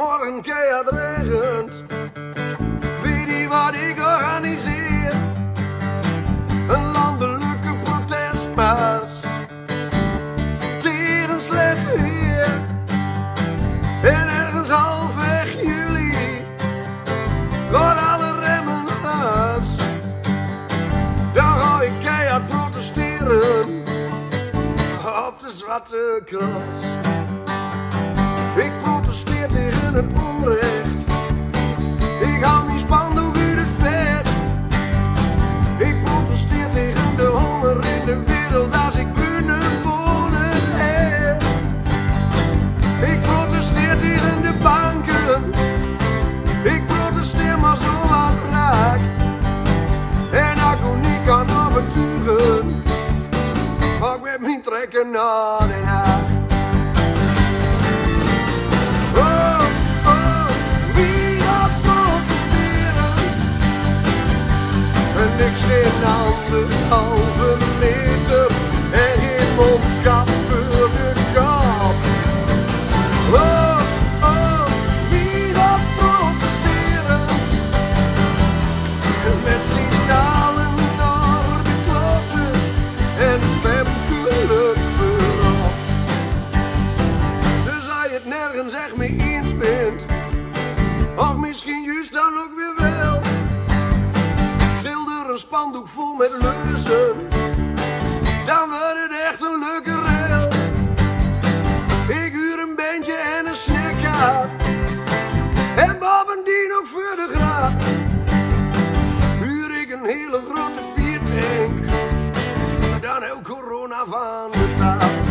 morgen keihard regent, weet je wat ik organiseer? Een landelijke protestmars tegen slecht weer. En ergens halfweg juli gaan alle remmen los. Dan ga ik keihard protesteren op de Zwarte Cross. Ik protesteer tegen het onrecht. Ik haal mijn spandoek uit het vet. Ik protesteer tegen de honger in de wereld als ik kunnen wonen heb. Ik protesteer tegen de banken. Ik protesteer maar zo wat raak. En als ik niet kan overtuigen, ga ik met mijn trekken naar Den Haag. Ik steen anderhalve meter en geen mondkap voor de kap. Oh, oh, wie gaat protesteren? Met signalen naar de kloten en Femke lukt voorop. Dus als je het nergens echt mee eens bent, of misschien juist dan ook weer wel. Een spandoek vol met leuzen, dan wordt het echt een leuke rel. Ik huur een bandje en een snackkaart, en bovendien ook voor de graad. Huur ik een hele grote biertank, dan heel corona van de tafel.